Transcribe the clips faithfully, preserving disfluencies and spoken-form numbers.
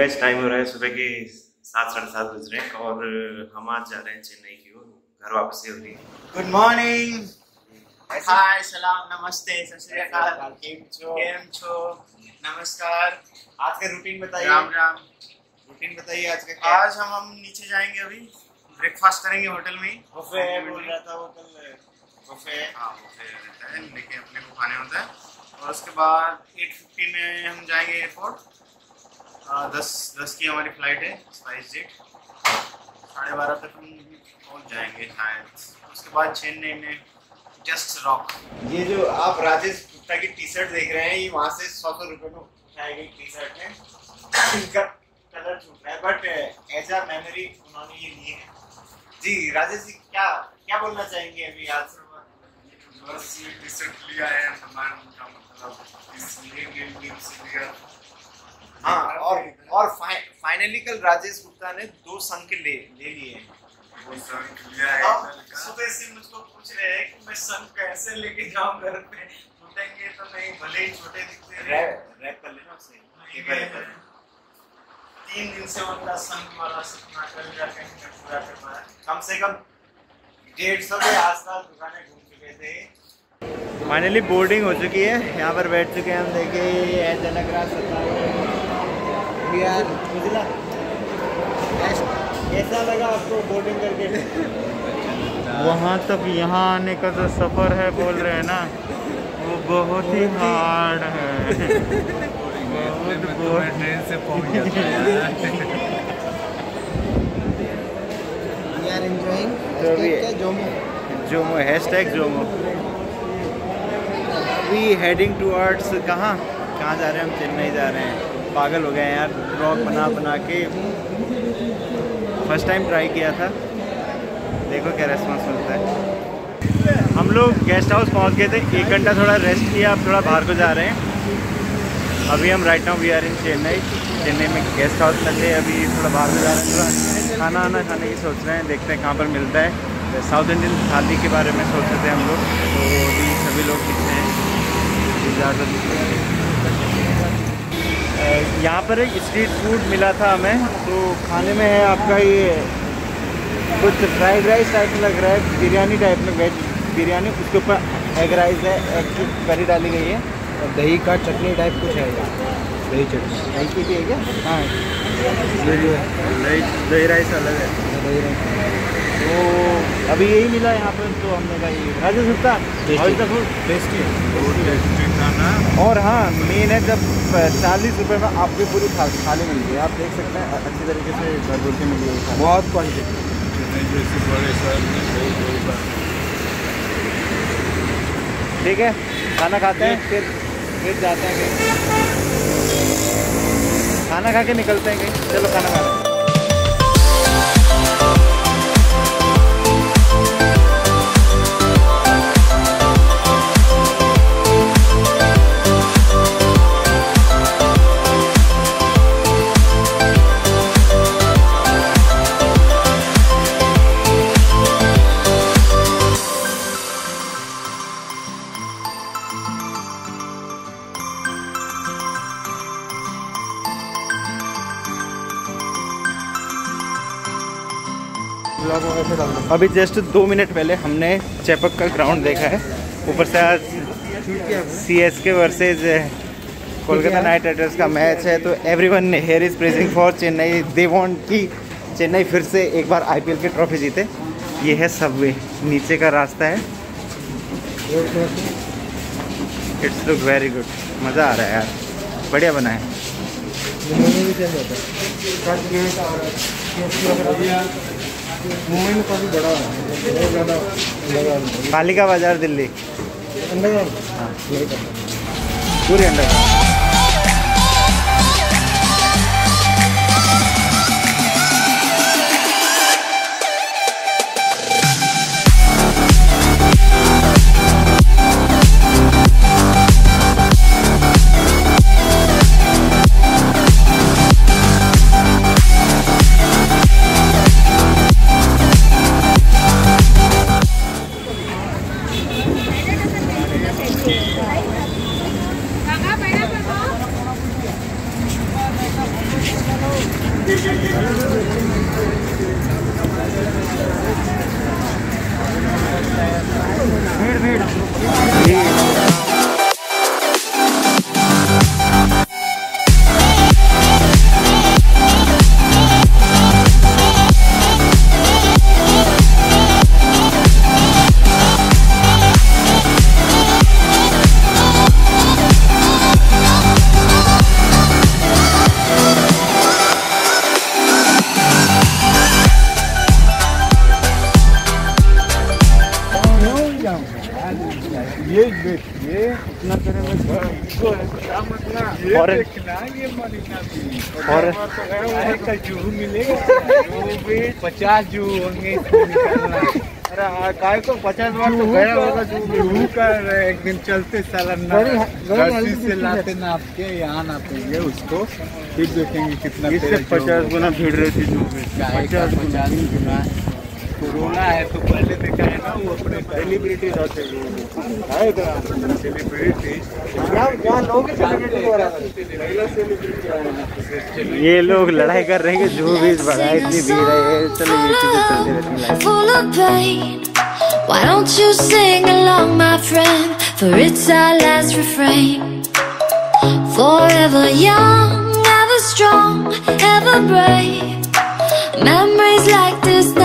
Guys, time हो रहा है सुबह के सात साढ़े सात बज रहे हैं और हम आज जा रहे हैं चेन्नई की ओर, घर वापसी हो रही है। गुड मॉर्निंग, हाय, सलाम, नमस्ते, सत श्री अकाल, केम छो, नमस्कार। आज का रूटीन बताइए। राम राम। रूटीन बताइए आज का। आज हम हम नीचे जाएंगे, अभी ब्रेकफास्ट करेंगे होटल में। बुफे बोल रहा था वो कल, बुफे। हाँ, बुफे रहता है, लेकिन अपने को खाने होता है। और उसके बाद एट फिफ्टी में हम जाएंगे एयरपोर्ट। दस दस की हमारी फ्लाइट है स्पाइसजेट। साढ़े बारह तक हम पहुँच जाएंगे शायद। उसके बाद चेन्नई में जस्ट रॉक। ये जो आप राजेश गुप्ता की टी शर्ट देख रहे हैं, ये वहाँ से सौ सौ रुपये में उठाई गई टी शर्ट है। इनका कलर छूट रहा है, बट ऐसा मेमोरी उन्होंने ये ली है। जी राजेश जी, क्या क्या बोलना चाहेंगे अभी आज? बस ये टी शर्ट लिया है हमारा, मतलब इसलिए गेम से लिया। हाँ, और और फाइ, फाइनली कल राजेश गुप्ता ने दो संघ ले ले लिए हैं। दो संघ लिया है। सुबह से मुझको पूछ रहे हैं कि मैं संघ कैसे लेके जाऊँ घर पे, टूटेंगे तो नहीं, भले ही छोटे दिखते रहे। रैप कर लेना उससे। तीन दिन से उनका संघ वाला सपना कल जाके पूरा कर पाया। कम से कम डेढ़ सौ के आसपास दुकानें घूम चुके थे। फाइनली बोर्डिंग हो चुकी है, यहाँ पर बैठ चुके हैं हम। देखे ऐसा लग रहा यार, कैसा लगा आपको बोर्डिंग करके? वहाँ तक यहाँ आने का जो सफ़र है, बोल रहे हैं ना, वो बहुत ही हार्ड है। बहुत बहुत ट्रेन से पहुँच गया यार। एंजॉयिंग जो भी है, JOMO JOMO hashtag JOMO. We heading towards कहाँ कहाँ जा रहे हैं हम? चेन्नई जा रहे हैं। पागल हो गए यार, ब्लॉग बना बना के। फर्स्ट टाइम ट्राई किया था, देखो क्या रेस्पॉन्स मिलता है। हम लोग गेस्ट हाउस पहुंच गए थे, एक घंटा थोड़ा रेस्ट किया, अब थोड़ा बाहर को जा रहे हैं। अभी हम right now we are in Chennai. Chennai में गेस्ट हाउस में थे, अभी थोड़ा बाहर को जा रहे हैं। थोड़ा खाना आना खाने की सोच रहे हैं, देखते हैं कहाँ पर मिलता है। साउथ इंडियन थाली के बारे में सोच रहे थे हम लोग, तो अभी सभी लोग दिखते हैं, ज़्यादा दिखते हैं। यहाँ पर एक स्ट्रीट फूड मिला था हमें, तो खाने में है आपका ये कुछ फ्राइड राइस टाइप लग रहा है, बिरयानी टाइप में, वेज बिरयानी। उसके ऊपर एग राइस है, एग की करी डाली गई है, और दही का चटनी टाइप कुछ है। दही चटनी टाइप की है क्या? हाँ, दही राइस अलग है। दही राइस तो अभी यही मिला यहाँ पर, तो हमने कहा ये राजेश गुप्ता टेस्टी टेस्टी खाना। और हाँ, मेन है जब चालीस रुपये में आपकी पूरी थाली मिल गई। आप देख सकते हैं अच्छी तरीके से भरपूर के मिल गई, बहुत क्वालिटी। ठीक है, खाना खाते हैं, फिर फिर जाते हैं कहीं खाना खा के निकलते हैं कहीं। चलो खाना खा रहे हैं। अभी जस्ट दो मिनट पहले हमने चेपक का ग्राउंड देखा है। ऊपर से आज C S K versus Kolkata Knight Riders का मैच है, तो everyone here is praising for Chennai. They want कि चेन्नई फिर से एक बार आईपीएल की ट्रॉफी जीते। ये है सबवे, नीचे का रास्ता है। इट्स लुक वेरी गुड, मज़ा आ रहा है यार, बढ़िया बना है। मुंबई में काफ़ी बड़ा है। कालिका बाजार दिल्ली अंडरग्राउंड। हाँ, पूरी अंडरग्राउंड। ये देखिए इतना करें बस इसको काम इतना ये देखना ये मरीना बीच और का जूहू मिलेगा वो भी पचास जू होंगे निकालना। अरे काय तो पचास बार तो गया होगा जूहू का एक दिन चलते सालाना गलती से लाते ना आपके यहाँ ना ये उसको फिर देखेंगे कितना इससे पचास गुना भीड़ रहती जूहू में पचास पचास गुना कोरोना है तो पहले देखा है ना वो अपने सेलिब्रिटीज होते हैं सेलिब्रिटीज ये लोग लड़ाई कर रहे हैं कि जो भी बढ़ाए इतनी भीड़ है चलो ये चीजें चलती रहती है।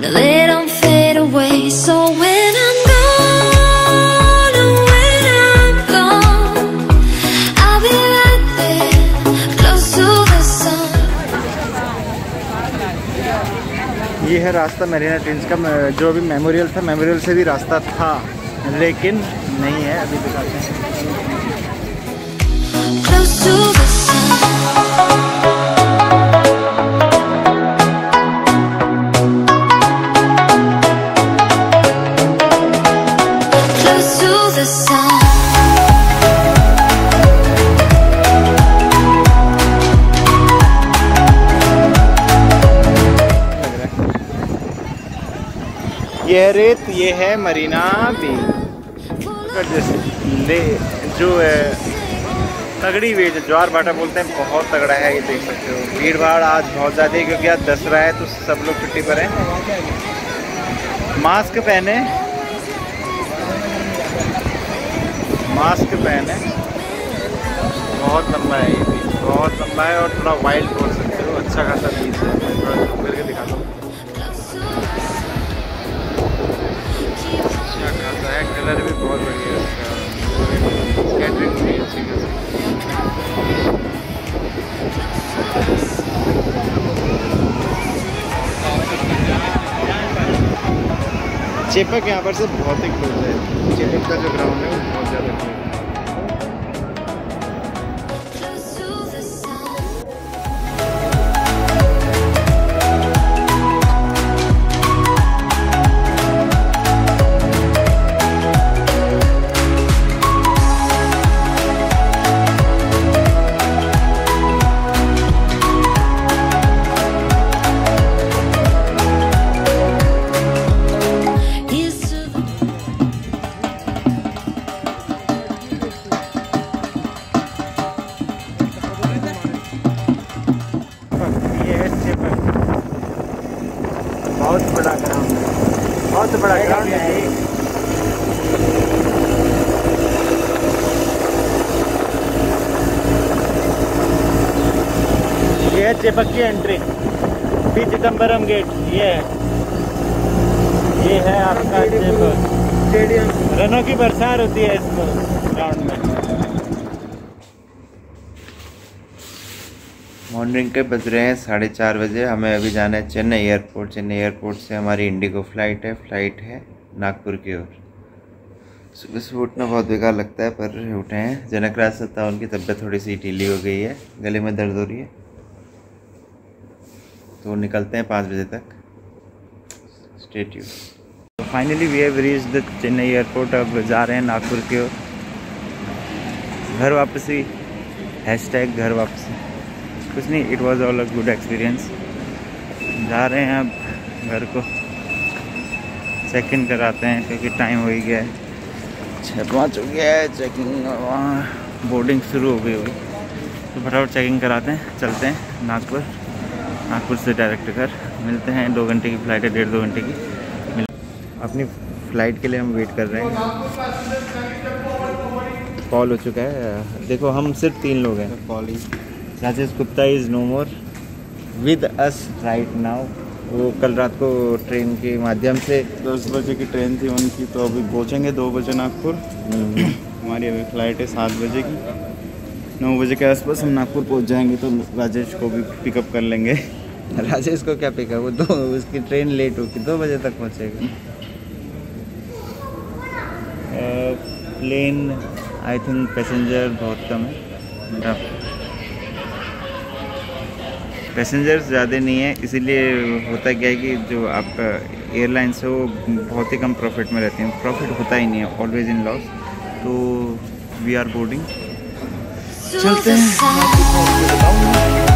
Now they don't fade away. So when I'm gone, or when I'm gone, I'll be right there, close to the sun. ये है रास्ता मरीना ट्रेंच का जो अभी मेमोरियल था, मेमोरियल से भी रास्ता था, लेकिन नहीं है अभी दिखाते हैं। Close to the sun. ये रेत ये है मरीना बीच ले जो तगड़ी बीच ज्वार भाटा बोलते हैं बहुत तगड़ा है ये देख सकते हो। भीड़ भाड़ आज बहुत ज़्यादा है क्योंकि आज दसरा है तो सब लोग छुट्टी पर हैं। मास्क पहने मास्क पहने बहुत लंबा है ये बीच बहुत लंबा है और थोड़ा वाइल्ड बोल सकते हो। अच्छा खासा बीच है थोड़ा जूम करके दिखा दो खासा है कलर भी बहुत बढ़िया इसका स्केटिंग भी अच्छी है। चेपक यहाँ पर से बहुत ही क्लोज है। चेपक का जो ग्राउंड है वो बहुत ज़्यादा क्लोज है। चेपक की एंट्री पी चिदम्बरम गेट ये है ये है आपका चेपक स्टेडियम। रनों की बरसात होती है इस ग्राउंड में। मॉर्निंग के बज रहे हैं साढ़े चार बजे। हमें अभी जाना है चेन्नई एयरपोर्ट। चेन्नई एयरपोर्ट से हमारी इंडिगो फ्लाइट है फ्लाइट है नागपुर की ओर। सुबह सुबह उठना बहुत बेकार लगता है पर उठे हैं। जनक राज सत्ता उनकी तबीयत थोड़ी सी ढीली हो गई है गले में दर्द हो रही है तो निकलते हैं पाँच बजे तक। Stay tuned. Finally we have reached the Chennai airport. अब जा रहे हैं नागपुर की ओर। घर वापसी हैश टैग घर वापसी। कुछ नहीं it was all a good experience. जा रहे हैं अब घर को चेक इन कराते हैं क्योंकि टाइम हो ही गया है छः पाँच हो गया है। चेकिंग वहाँ बोर्डिंग शुरू हो गई होगी तो फटाफट चेकिंग कराते हैं चलते हैं नागपुर। नागपुर से डायरेक्ट कर मिलते हैं। दो घंटे की फ़्लाइट है डेढ़ दो घंटे की मिल अपनी फ़्लाइट के लिए हम वेट कर रहे हैं। कॉल हो चुका है देखो हम सिर्फ तीन लोग हैं। Call Rajesh Gupta is no more with us right now. वो कल रात को ट्रेन के माध्यम से दस बजे की ट्रेन थी उनकी तो अभी पहुँचेंगे दो बजे नागपुर। हमारी अभी फ़्लाइट है सात बजे की। नौ बजे के आसपास हम नागपुर पहुंच जाएंगे तो राजेश को भी पिकअप कर लेंगे। राजेश को क्या पिकअप वो दो उसकी ट्रेन लेट होगी दो बजे तक पहुंचेगी। प्लेन आई थिंक पैसेंजर बहुत कम है, पैसेंजर ज़्यादा नहीं है, इसीलिए होता क्या है कि जो आप एयरलाइंस है वो बहुत ही कम प्रॉफिट में रहती हैं, प्रॉफिट होता ही नहीं है, ऑलवेज इन लॉस। तो वी आर बोर्डिंग, चलते हैं।